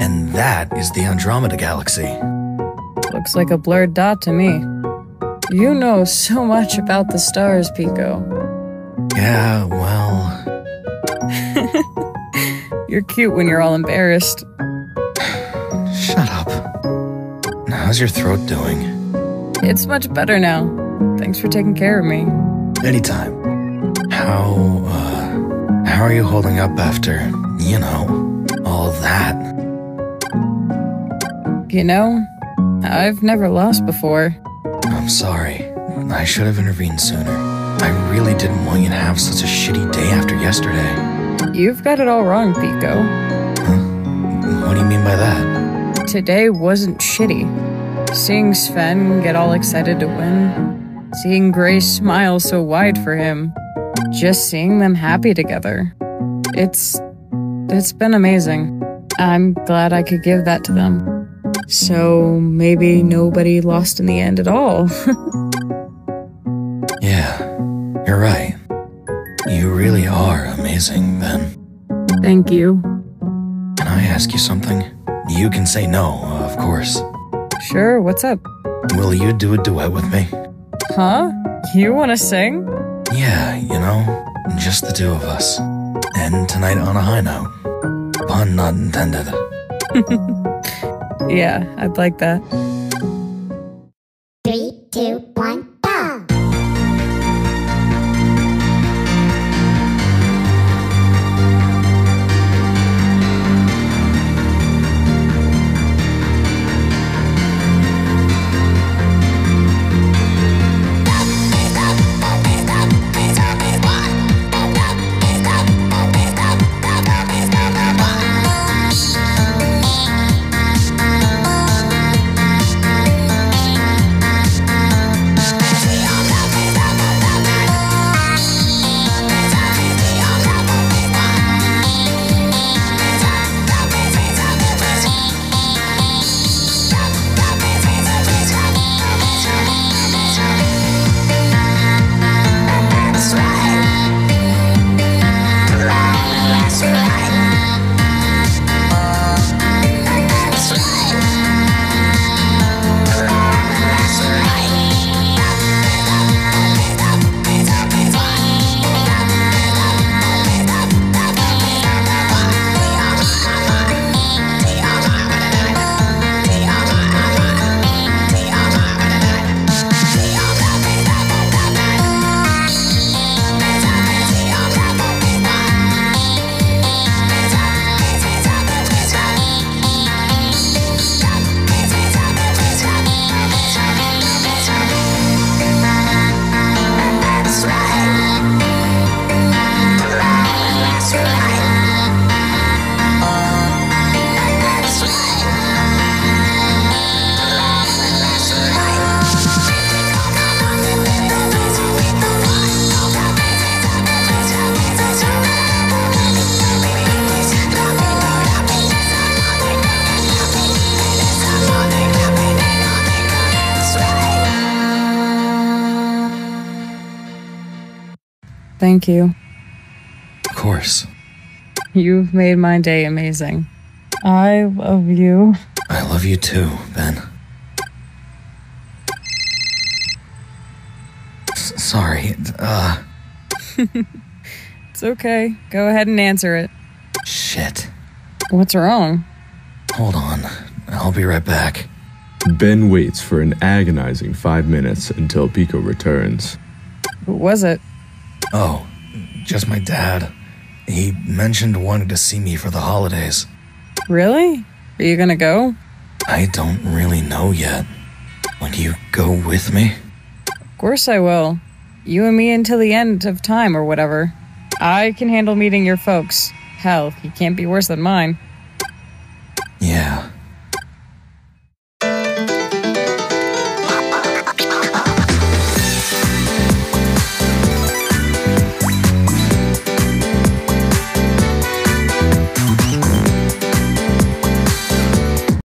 And that is the Andromeda Galaxy. Looks like a blurred dot to me. You know so much about the stars, Pico. Yeah, well... You're cute when you're all embarrassed. Shut up. How's your throat doing? It's much better now. Thanks for taking care of me. Anytime. How are you holding up after, you know, all that? You know, I've never lost before. I'm sorry. I should have intervened sooner. I really didn't want you to have such a shitty day after yesterday. You've got it all wrong, Pico. Huh? What do you mean by that? Today wasn't shitty. Seeing Sven get all excited to win. Seeing Grace smile so wide for him. Just seeing them happy together. It's been amazing. I'm glad I could give that to them. So maybe nobody lost in the end at all. Yeah, you're right. You really are amazing, Ben. Thank you. Can I ask you something? You can say no, of course. Sure, what's up? Will you do a duet with me? Huh? You want to sing? Yeah, you know, just the two of us. And tonight on a high note. Pun not intended. Yeah, I'd like that. 3, 2, 1. Thank you. Of course. You've made my day amazing. I love you. I love you too, Ben. Sorry, It's okay. Go ahead and answer it. Shit. What's wrong? Hold on. I'll be right back. Ben waits for an agonizing 5 minutes until Pico returns. What was it? Oh, just my dad. He mentioned wanting to see me for the holidays. Really? Are you gonna go? I don't really know yet. Would you go with me? Of course I will. You and me until the end of time or whatever. I can handle meeting your folks. Hell, you can't be worse than mine.